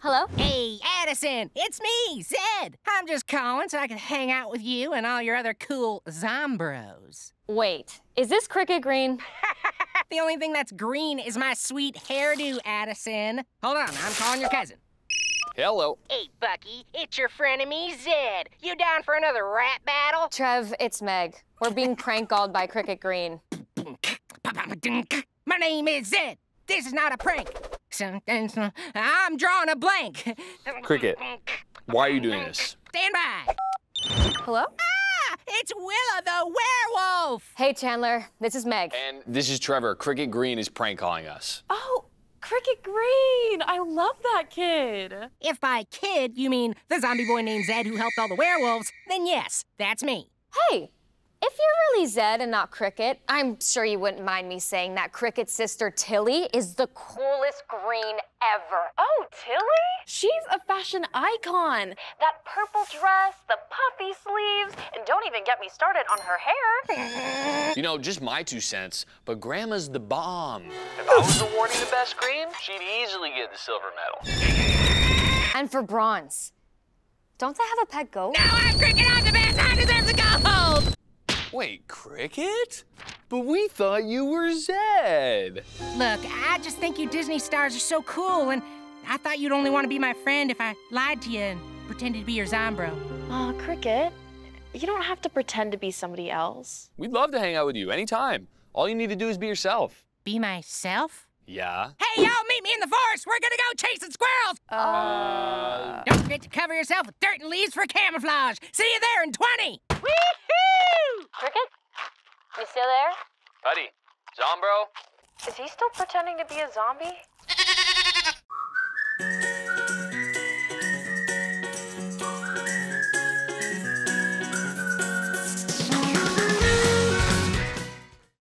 Hello? Hey, Addison, it's me, Zed. I'm just calling so I can hang out with you and all your other cool zombros. Wait, is this Cricket Green? The only thing that's green is my sweet hairdo, Addison. Hold on, I'm calling your cousin. Hello. Hey, Bucky, it's your frenemy, Zed. You down for another rap battle? Trev, it's Meg. We're being prank called by Cricket Green. My name is Zed. This is not a prank. I'm drawing a blank. Cricket, why are you doing this? Stand by. Hello? Ah, it's Willa the werewolf. Hey, Chandler, this is Meg. And this is Trevor. Cricket Green is prank calling us. Oh, Cricket Green, I love that kid. If by kid you mean the zombie boy named Zed who helped all the werewolves, then yes, that's me. Hey. If you're really Zed and not Cricket, I'm sure you wouldn't mind me saying that Cricket's sister Tilly is the coolest green ever. Oh, Tilly? She's a fashion icon. That purple dress, the puffy sleeves, and don't even get me started on her hair. You know, just my 2 cents, but Grandma's the bomb. If I was awarding the best green, she'd easily get the silver medal. And for bronze, don't they have a pet goat? No, I'm Cricket, I'm the best, I deserve the gold! Wait, Cricket? But we thought you were Zed. Look, I just think you Disney stars are so cool, and I thought you'd only want to be my friend if I lied to you and pretended to be your zombro. Aw, Cricket, you don't have to pretend to be somebody else. We'd love to hang out with you anytime. All you need to do is be yourself. Be myself? Yeah. Hey, y'all, meet me in the forest. We're gonna go chasing squirrels. Don't forget to cover yourself with dirt and leaves for camouflage. See you there in 20. Woo-hoo! Cricket? You still there? Buddy, Zombro? Is he still pretending to be a zombie?